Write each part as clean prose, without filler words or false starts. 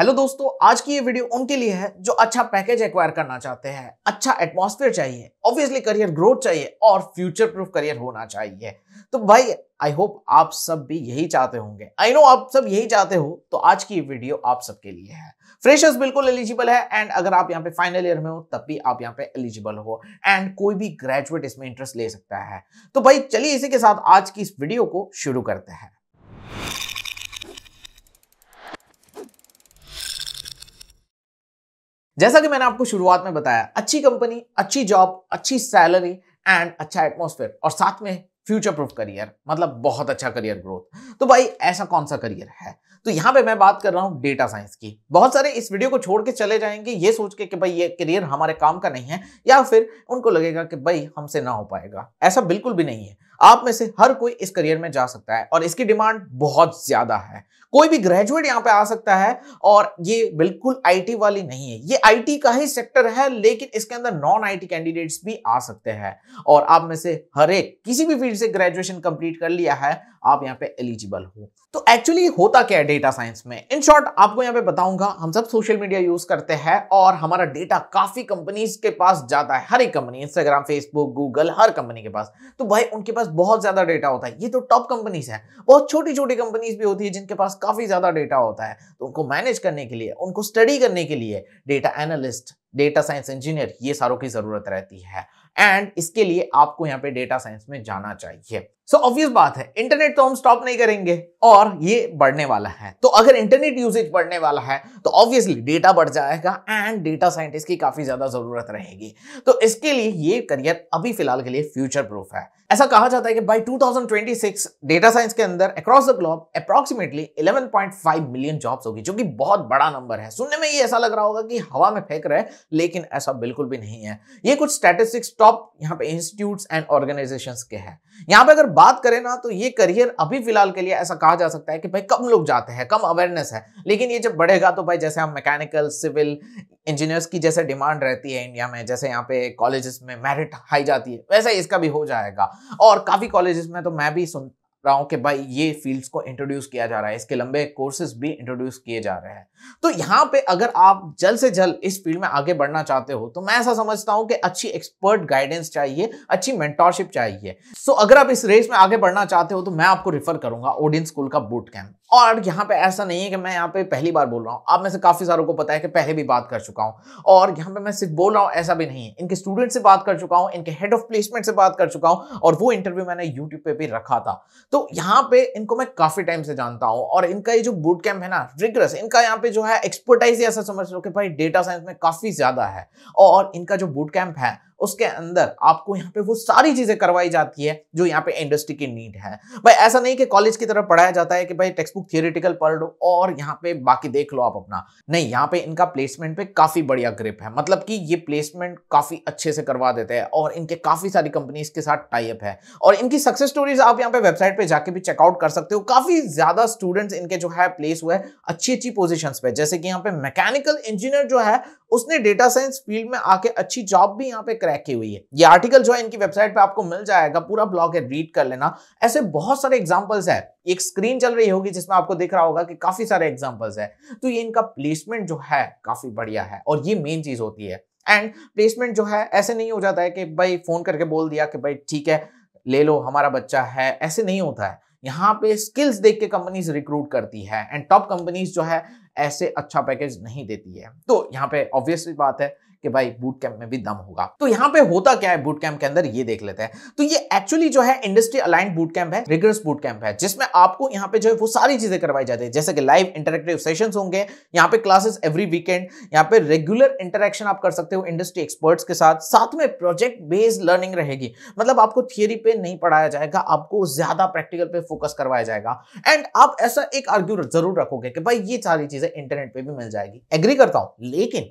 Hello दोस्तों, आज की ये वीडियो उनके लिए है जो अच्छा पैकेज एक्वायर करना चाहते हैं, अच्छा एटमॉस्फेयर चाहिए, ऑब्वियसली करियर ग्रोथ चाहिए और फ्यूचर प्रूफ करियर होना चाहिए। तो भाई आई होप आप सब भी यही चाहते होंगे, आई नो आप सब यही चाहते हो, तो आज की ये वीडियो आप सबके लिए है। फ्रेशर्स बिल्कुल एलिजिबल है एंड अगर आप यहाँ पे फाइनल ईयर में हो तब भी आप यहाँ पे एलिजिबल हो एंड कोई भी ग्रेजुएट इसमें इंटरेस्ट ले सकता है। तो भाई चलिए इसी के साथ आज की इस वीडियो को शुरू करते हैं। जैसा कि मैंने आपको शुरुआत में बताया, अच्छी कंपनी, अच्छी जॉब, अच्छी सैलरी एंड अच्छा एटमॉस्फेयर और साथ में फ्यूचर प्रूफ करियर, मतलब बहुत अच्छा करियर ग्रोथ। तो भाई ऐसा कौन सा करियर है? तो यहाँ पे मैं बात कर रहा हूँ डेटा साइंस की। बहुत सारे इस वीडियो को छोड़ के चले जाएंगे ये सोच के कि भाई ये करियर हमारे काम का नहीं है या फिर उनको लगेगा कि भाई हमसे ना हो पाएगा। ऐसा बिल्कुल भी नहीं है, आप में से हर कोई इस करियर में जा सकता है और इसकी डिमांड बहुत ज्यादा है। कोई भी ग्रेजुएट यहाँ पे आ सकता है और ये बिल्कुल आईटी वाली नहीं है, ये आईटी का ही सेक्टर है, लेकिन इसके अंदर नॉन आईटी कैंडिडेट्स भी आ सकते हैं और आप में से हर एक किसी भी फील्ड से ग्रेजुएशन कंप्लीट कर लिया है आप यहाँ पे एलिजिबल हो। तो एक्चुअली होता क्या है डेटा साइंस में? इन शॉर्ट आपको यहाँ पे बताऊंगा। हम सब सोशल मीडिया यूज करते हैं और हमारा डेटा काफी कंपनीज के पास जाता है, हर एक कंपनी, इंस्टाग्राम, फेसबुक, गूगल, हर कंपनी के पास। तो भाई उनके पास बहुत ज्यादा डेटा होता है। ये तो टॉप कंपनीज है, बहुत छोटी छोटी कंपनीज भी होती है जिनके पास काफी ज्यादा डेटा होता है। तो उनको मैनेज करने के लिए, उनको स्टडी करने के लिए data analyst, data science engineer, ये सारों की जरूरत रहती है एंड इसके लिए आपको यहाँ पे डेटा साइंस में जाना चाहिए। सो ऑब्वियस बात है, इंटरनेट तो हम स्टॉप नहीं करेंगे और ये बढ़ने वाला है। तो अगर इंटरनेट यूजेज बढ़ने वाला है तो ऑब्वियसली डेटा बढ़ जाएगा एंड डेटा साइंटिस्ट की काफी ज्यादा जरूरत रहेगी। तो इसके लिए ये करियर अभी फिलहाल के लिए फ्यूचर प्रूफ है। ऐसा कहा जाता है कि बाय 2026 डेटा साइंस के अंदर across the globe approximately 11.5 million jobs होगी, जो कि बहुत बड़ा नंबर है। सुनने में ये ऐसा लग रहा होगा कि हवा में फेंक रहे हैं, लेकिन ऐसा बिल्कुल भी नहीं है। ये कुछ स्टैटिस्टिक्स टॉप यहाँ पे इंस्टीट्यूट्स एंड ऑर्गेनाइजेशंस के हैं। यहाँ पे अगर बात करें ना तो ये करियर अभी फिलहाल के लिए ऐसा कहा जा सकता है कि भाई कम लोग जाते हैं, कम अवेयरनेस है, लेकिन ये जब बढ़ेगा तो भाई जैसे हम मैकेनिकल, सिविल इंजीनियर्स की जैसे डिमांड रहती है इंडिया में, जैसे यहाँ पे कॉलेजेस में मेरिट हाई जाती है, वैसे इसका भी हो जाएगा। और काफी कॉलेजेस में तो मैं भी सुन रहा हूं कि भाई ये फील्ड्स को इंट्रोड्यूस किया जा रहा है, इसके लंबे कोर्सेज भी इंट्रोड्यूस किए जा रहे हैं। तो यहाँ पे अगर आप जल्द से जल्द इस फील्ड में आगे बढ़ना चाहते हो तो मैं ऐसा समझता हूँ कि अच्छी एक्सपर्ट गाइडेंस चाहिए, अच्छी मेंटोरशिप चाहिए। सो अगर आप इस रेस में आगे बढ़ना चाहते हो तो मैं आपको रिफर करूंगा ओडिन स्कूल का बूट कैंप। और यहाँ पे ऐसा नहीं है कि मैं यहाँ पे पहली बार बोल रहा हूँ, आप में से काफी सारों को पता है कि पहले भी बात कर चुका हूँ और यहाँ पे मैं सिर्फ बोल रहा हूँ ऐसा भी नहीं है। इनके स्टूडेंट से बात कर चुका हूँ, इनके हेड ऑफ प्लेसमेंट से बात कर चुका हूँ और वो इंटरव्यू मैंने यूट्यूब पे भी रखा था। तो यहाँ पे इनको मैं काफी टाइम से जानता हूँ और इनका ये जो बूट कैंप है ना, रिग्रेस, इनका यहाँ पे जो है एक्सपर्टाइज, ऐसा समझ लो कि भाई डेटा साइंस में काफी ज्यादा है। और इनका जो बूट कैंप है उसके अंदर आपको यहाँ पे वो सारी चीजें करवाई जाती है जो यहाँ पे इंडस्ट्री की नीड है। भाई ऐसा नहीं कि कॉलेज की तरफ पढ़ाया जाता है कि भाई टेक्स्ट बुक थियोरेटिकल पढ़ लो और यहाँ पे बाकी देख लो आप अपना, नहीं। यहाँ पे इनका प्लेसमेंट पे काफी बढ़िया ग्रिप है, मतलब कि ये प्लेसमेंट काफी अच्छे से करवा देते हैं और इनके काफी सारी कंपनीज के साथ टाई अप है और इनकी सक्सेस स्टोरीज आप यहाँ पे वेबसाइट पे जाके भी चेकआउट कर सकते हो। काफी ज्यादा स्टूडेंट्स इनके जो है प्लेस हुए अच्छी अच्छी पोजिशंस पे, जैसे कि यहाँ पे मैकेनिकल इंजीनियर जो है उसने डेटा साइंस फील्ड में आके अच्छी जॉब भी यहाँ पे रखी हुई है। ये आर्टिकल जो है इनकी वेबसाइट पे आपको मिल जाएगा, पूरा ब्लॉग है, रीड कर लेना। ऐसे बहुत सारे एग्जांपल्स है, एक स्क्रीन चल रही होगी जिसमें आपको दिख रहा होगा कि काफी सारे एग्जांपल्स है। तो ये इनका प्लेसमेंट जो है काफी बढ़िया है और ये मेन चीज होती है। एंड प्लेसमेंट जो है ऐसे नहीं हो जाता है कि भाई फोन करके बोल दिया कि भाई ठीक है ले लो हमारा बच्चा है, ऐसे नहीं होता है। यहाँ पे स्किल्स देख के कंपनीज रिक्रूट करती है एंड टॉप कंपनीज जो है ऐसे अच्छा पैकेज नहीं देती है। तो यहाँ पे ऑब्वियसली बात है कि भाई बूट कैंप में भी दम होगा। तो यहाँ पे होता क्या है बूट कैंप के अंदर ये देख लेते हैं। तो ये एक्चुअली जो है इंडस्ट्री अलाइंड बूट कैंप है, रिगरस बूट कैंप है, जिसमें आपको यहाँ पे जो है वो सारी चीजें करवाई जाती है, जैसे कि लाइव इंटरेक्टिव सेशंस होंगे, यहाँ पे क्लासेस एवरी वीकेंड, यहाँ पे रेगुलर इंटरेक्शन आप कर सकते हो इंडस्ट्री एक्सपर्ट्स के साथ, साथ में प्रोजेक्ट बेस्ड लर्निंग रहेगी, मतलब आपको थियरी पे नहीं पढ़ाया जाएगा, आपको ज्यादा प्रैक्टिकल पे फोकस करवाया जाएगा। एंड आप ऐसा एक आर्ग्यू जरूर रखोगे कि भाई ये सारी चीजें इंटरनेट पे भी मिल जाएगी, एग्री करता हूं, लेकिन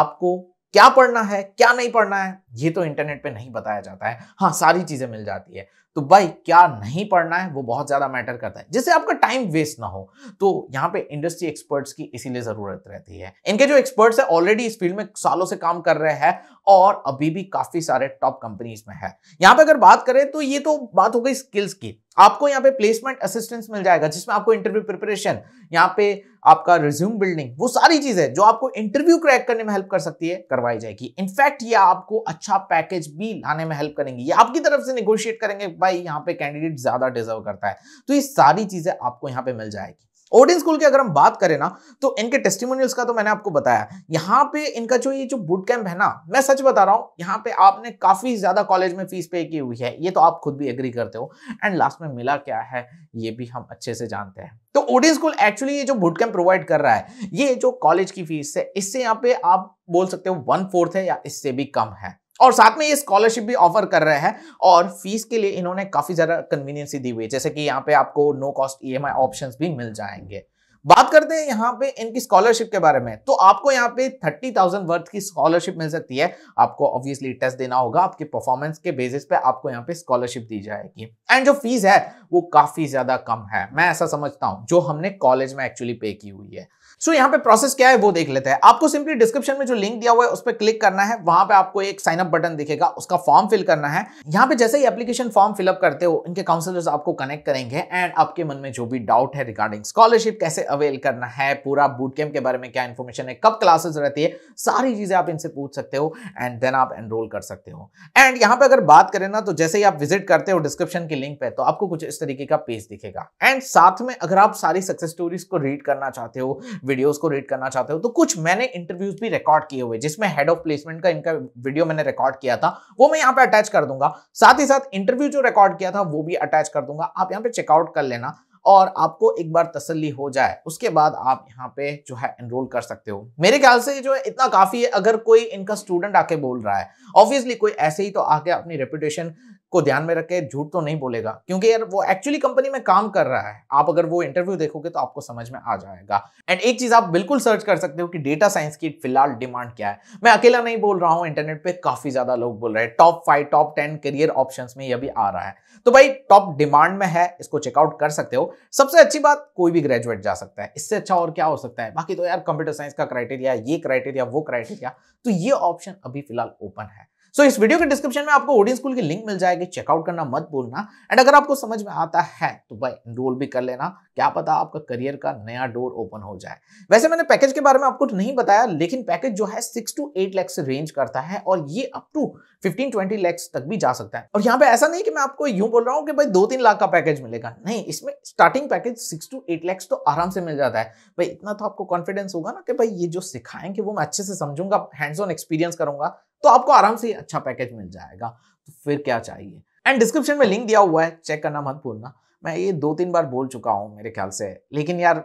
आपको क्या पढ़ना है क्या नहीं पढ़ना है ये तो इंटरनेट पे नहीं बताया जाता है। हाँ, सारी चीजें मिल जाती है। तो भाई क्या नहीं पढ़ना है वो बहुत ज़्यादा मैटर करता है, जिससे आपका टाइम वेस्ट ना हो। तो यहाँ पे इंडस्ट्री एक्सपर्ट्स की इसीलिए ज़रूरत रहती है। इनके जो एक्सपर्ट्स हैं ऑलरेडी इस फील्ड में सालों से काम कर रहे हैं और अभी भी काफ़ी सारे टॉप कंपनीज में है। यहाँ पे अगर बात करें तो ये तो बात हो गई स्किल्स की। आपको यहाँ पे प्लेसमेंट असिस्टेंस मिल जाएगा, जिसमें आपको इंटरव्यू प्रिपरेशन, यहाँ पे आपका रिज्यूम बिल्डिंग, वो सारी चीजें जो आपको इंटरव्यू क्रैक करने में हेल्प कर सकती है करवाई जाएगी। इनफैक्ट ये आपको अच्छा पैकेज भी लाने में हेल्प करेंगी, ये आपकी तरफ से निगोशिएट करेंगे भाई यहाँ पे कैंडिडेट ज्यादा डिजर्व करता है। तो ये सारी चीजें आपको यहाँ पे मिल जाएगी। ओडिन स्कूल की अगर हम बात करें ना तो इनके टेस्टिमोनियल्स का तो मैंने आपको बताया। यहाँ पे इनका जो ये जो बूट कैंप है ना, मैं सच बता रहा हूँ, यहाँ पे आपने काफी ज्यादा कॉलेज में फीस पे की हुई है, ये तो आप खुद भी एग्री करते हो। एंड लास्ट में मिला क्या है ये भी हम अच्छे से जानते हैं। तो ओडिन स्कूल एक्चुअली ये जो बूट कैंप प्रोवाइड कर रहा है, ये जो कॉलेज की फीस है इससे यहाँ पे आप बोल सकते हो 1/4 है या इससे भी कम है, और साथ में ये स्कॉलरशिप भी ऑफर कर रहे हैं। और फीस के लिए इन्होंने काफी ज्यादा कन्वीनियंस दी हुई है, जैसे कि यहाँ पे आपको नो कॉस्ट ईएमआई ऑप्शंस भी मिल जाएंगे। बात करते हैं यहाँ पे इनकी स्कॉलरशिप के बारे में, तो आपको यहाँ पे 30,000 वर्थ की स्कॉलरशिप मिल सकती है। आपको ऑब्वियसली टेस्ट देना होगा, आपके परफॉर्मेंस के बेसिस पे आपको यहाँ पे स्कॉलरशिप दी जाएगी। एंड जो फीस है वो काफी ज्यादा कम है, मैं ऐसा समझता हूँ, जो हमने कॉलेज में एक्चुअली पे की हुई है। सो यहाँ पे प्रोसेस क्या है वो देख लेते हैं। आपको सिंपली डिस्क्रिप्शन में जो लिंक दिया हुआ है उस पर क्लिक करना है, वहां पे आपको एक साइन अप बटन दिखेगा, उसका फॉर्म फिल करना है। यहाँ पे जैसे ही एप्लीकेशन फॉर्म फिलअप करते हो इनके काउंसलर्स आपको कनेक्ट करेंगे एंड आपके मन में जो भी डाउट है रिगार्डिंग स्कॉलरशिप कैसे अवेल करना है, पूरा बूट कैंप के बारे में क्या इन्फॉर्मेशन है, कब क्लासेस रहती है, सारी चीजें आप इनसे पूछ सकते हो एंड देन आप एनरोल कर सकते हो। एंड यहाँ पे अगर बात करें ना तो जैसे ही आप विजिट करते हो डिस्क्रिप्शन के लिंक पे तो आपको कुछ इस तरीके का पेज दिखेगा। एंड साथ में अगर आप सारी सक्सेस स्टोरीज को रीड करना चाहते हो, वीडियोस को रीड करना चाहते हो, तो कुछ मैंने इंटरव्यूज भी रिकॉर्ड किए हुए, जिसमें हेड ऑफ प्लेसमेंट का इनका वीडियो मैंने रिकॉर्ड किया था, वो मैं यहाँ पे अटैच कर दूंगा। साथ ही साथ इंटरव्यू जो रिकॉर्ड किया था वो भी अटैच कर दूंगा, आप यहाँ पे चेकआउट कर लेना। और आपको एक बार तसल्ली हो जाए उसके बाद आप यहाँ पे जो है एनरोल कर सकते हो। मेरे ख्याल से जो है इतना काफी है। अगर कोई इनका स्टूडेंट आके बोल रहा है, ऑब्वियसली कोई ऐसे ही तो आके अपनी रेपुटेशन को ध्यान में रख के झूठ तो नहीं बोलेगा, क्योंकि यार वो एक्चुअली कंपनी में काम कर रहा है। आप अगर वो इंटरव्यू देखोगे तो आपको समझ में आ जाएगा। एंड एक चीज आप बिल्कुल सर्च कर सकते हो कि डेटा साइंस की फिलहाल डिमांड क्या है। मैं अकेला नहीं बोल रहा हूँ, इंटरनेट पे काफी ज्यादा लोग बोल रहे हैं। टॉप 5 टॉप 10 करियर ऑप्शन में यह भी आ रहा है, तो भाई टॉप डिमांड में है, इसको चेकआउट कर सकते हो। सबसे अच्छी बात कोई भी ग्रेजुएट जा सकता है, इससे अच्छा और क्या हो सकता है। बाकी तो यार कंप्यूटर साइंस का क्राइटेरिया, ये क्राइटेरिया, वो क्राइटेरिया, तो ये ऑप्शन अभी फिलहाल ओपन है। सो इस वीडियो के डिस्क्रिप्शन में आपको ओडिन स्कूल की लिंक मिल जाएगी, चेकआउट करना मत भूलना। एंड अगर आपको समझ में आता है तो भाई एनरोल भी कर लेना, क्या पता आपका करियर का नया डोर ओपन हो जाए। वैसे मैंने पैकेज के बारे में आपको नहीं बताया, लेकिन पैकेज जो है 6 से 8 लाख से रेंज करता है और ये अप टू 15-20 लाख तक भी जा सकता है। और यहाँ पे ऐसा नहीं कि मैं आपको यूं बोल रहा हूँ कि भाई 2-3 लाख का पैकेज मिलेगा, नहीं, इसमें स्टार्टिंग पैकेज 6 से 8 लाख तो आराम से मिल जाता है। भाई इतना तो आपको कॉन्फिडेंस होगा ना कि भाई ये जो सिखाएंगे वो मैं अच्छे से समझूंगा, हैंड्स ऑन एक्सपीरियंस करूंगा, तो आपको आराम से अच्छा पैकेज मिल जाएगा। तो फिर क्या चाहिए। एंड डिस्क्रिप्शन में लिंक दिया हुआ है, चेक करना मत भूलना। मैं ये 2-3 बार बोल चुका हूँ मेरे ख्याल से, लेकिन यार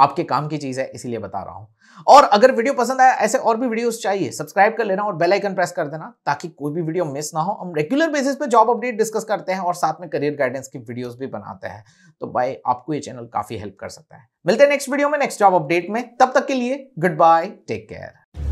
आपके काम की चीज़ है इसीलिए बता रहा हूँ। और अगर वीडियो पसंद आया, ऐसे और भी वीडियोस चाहिए, सब्सक्राइब कर लेना और बेल आइकन प्रेस कर देना ताकि कोई भी वीडियो मिस ना हो। हम रेगुलर बेसिस पे जॉब अपडेट डिस्कस करते हैं और साथ में करियर गाइडेंस की वीडियोस भी बनाते हैं, तो भाई आपको ये चैनल काफ़ी हेल्प कर सकता है। मिलते हैं नेक्स्ट वीडियो में, नेक्स्ट जॉब अपडेट में। तब तक के लिए गुड बाय, टेक केयर।